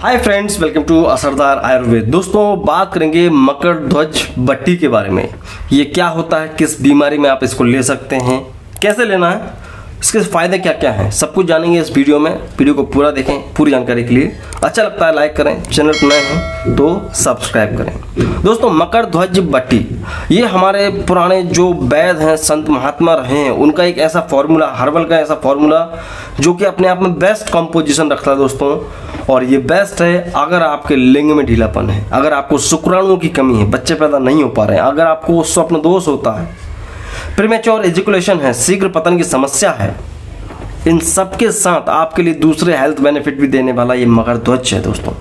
Hi friends, welcome to असरदार आयुर्वेद। दोस्तों, बात करेंगे मकरध्वज वटी के बारे में। ये क्या होता है, किस बीमारी में आप इसको ले सकते हैं, कैसे लेना है, इसके फायदे क्या क्या हैं, सब कुछ जानेंगे इस वीडियो में। वीडियो को पूरा देखें, पूरी जानकारी के लिए। अच्छा लगता है लाइक करें, चैनल पर नए हैं तो सब्सक्राइब करें। दोस्तों, मकरध्वज वटी ये हमारे पुराने जो वैद्य हैं, संत महात्मा रहे हैं, उनका एक ऐसा फार्मूला, हर्बल का ऐसा फार्मूला जो कि अपने आप में बेस्ट कॉम्पोजिशन रखता है दोस्तों। और ये बेस्ट है अगर आपके लिंग में ढीलापन है, अगर आपको शुक्राणुओं की कमी है, बच्चे पैदा नहीं हो पा रहे हैं, अगर आपको स्वप्न दोष होता है, प्रीमेच्योर एजुकेशन है, शीघ्र पतन की समस्या है, इन सब के साथ आपके लिए दूसरे हेल्थ बेनिफिट भी देने वाला ये मकरध्वज है दोस्तों।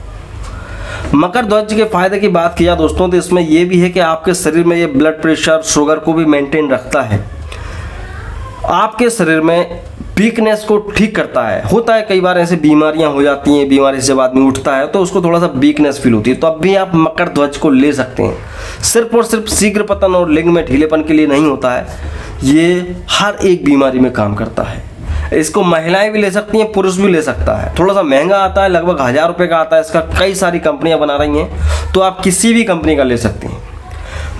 मकरध्वज के फायदे की बात किया दोस्तों तो इसमें यह भी है कि आपके शरीर में ये ब्लड प्रेशर, शुगर को भी मेंटेन रखता है, आपके शरीर में वीकनेस को ठीक करता है। होता है कई बार ऐसे बीमारियां हो जाती हैं, बीमारी से जब आदमी उठता है तो उसको थोड़ा सा वीकनेस फील होती है, तो अब भी आप मकरध्वज को ले सकते हैं। सिर्फ और सिर्फ शीघ्र पतन और लिंग में ढीलेपन के लिए नहीं होता है, ये हर एक बीमारी में काम करता है। इसको महिलाएं भी ले सकती हैं, पुरुष भी ले सकता है। थोड़ा सा महंगा आता है, लगभग 1000 रुपये का आता है। इसका कई सारी कंपनियां बना रही हैं, तो आप किसी भी कंपनी का ले सकती हैं।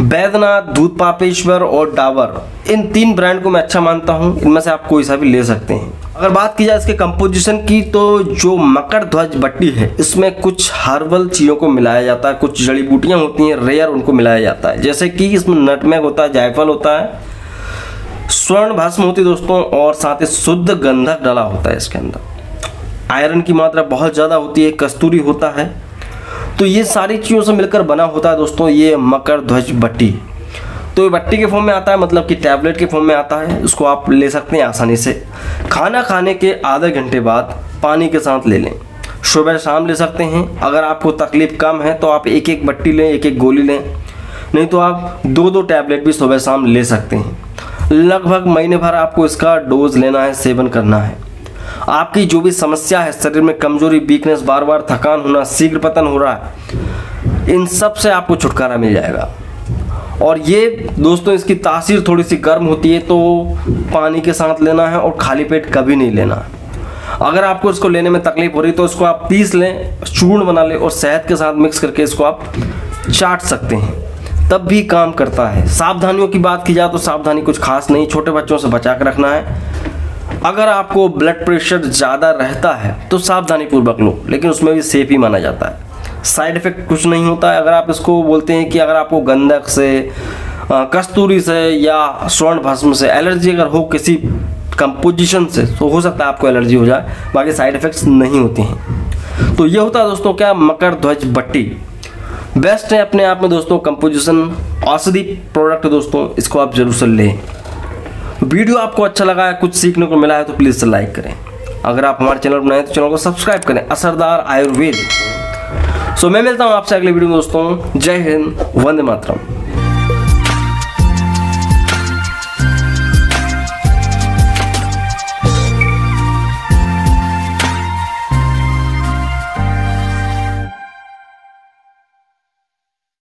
वैद्यनाथ, दूधपापेश्वर और डाबर, इन 3 ब्रांड को मैं अच्छा मानता हूं। इनमें से आप कोई सा भी ले सकते हैं। अगर बात की जाए इसके कंपोजिशन की, तो जो मकरध्वज वटी है इसमें कुछ हर्बल चीज़ों को मिलाया जाता है, कुछ जड़ी बूटियाँ होती हैं रेयर, उनको मिलाया जाता है। जैसे कि इसमें नटमेग होता है, जायफल होता है, स्वर्ण भस्म होती दोस्तों, और साथ ही शुद्ध गंधक डाला होता है। इसके अंदर आयरन की मात्रा बहुत ज़्यादा होती है, कस्तूरी होता है, तो ये सारी चीज़ों से मिलकर बना होता है दोस्तों ये मकरध्वज वटी। तो ये वट्टी के फॉर्म में आता है, मतलब कि टैबलेट के फॉर्म में आता है। उसको आप ले सकते हैं आसानी से। खाना खाने के आधे घंटे बाद पानी के साथ ले लें, सुबह शाम ले सकते हैं। अगर आपको तकलीफ कम है तो आप 1-1 वट्टी लें, 1-1 गोली लें, नहीं तो आप 2-2 टैबलेट भी सुबह शाम ले सकते हैं। लगभग महीने भर आपको इसका डोज लेना है, सेवन करना है। आपकी जो भी समस्या है, शरीर में कमजोरी, वीकनेस, बार बार थकान होना, शीघ्र पतन हो रहा है, इन सब से आपको छुटकारा मिल जाएगा। और ये दोस्तों, इसकी तासीर थोड़ी सी गर्म होती है, तो पानी के साथ लेना है और खाली पेट कभी नहीं लेना। अगर आपको इसको लेने में तकलीफ हो रही तो इसको आप पीस लें, चूर्ण बना लें और शहद के साथ मिक्स करके इसको आप चाट सकते हैं, तब भी काम करता है। सावधानियों की बात की जाए तो सावधानी कुछ खास नहीं, छोटे बच्चों से बचा कर रखना है। अगर आपको ब्लड प्रेशर ज़्यादा रहता है तो सावधानी पूर्वक लो, लेकिन उसमें भी सेफ ही माना जाता है, साइड इफेक्ट कुछ नहीं होता है। अगर आप इसको बोलते हैं कि अगर आपको गंधक से, कस्तूरी से या स्वर्ण भस्म से एलर्जी अगर हो किसी कंपोजिशन से, तो हो सकता है आपको एलर्जी हो जाए, बाकी साइड इफेक्ट्स नहीं होते हैं। तो ये होता है दोस्तों क्या, मकरध्वज वटी बेस्ट है अपने आप में दोस्तों, कंपोजिशन औषधि प्रोडक्ट दोस्तों। इसको आप जरूर से लें। वीडियो आपको अच्छा लगा है, कुछ सीखने को मिला है, तो प्लीज़ लाइक करें। अगर आप हमारे चैनल पर नए हैं तो चैनल को सब्सक्राइब करें, असरदार आयुर्वेद। सो मैं मिलता हूँ आपसे अगले वीडियो में दोस्तों। जय हिंद, वंदे मातरम।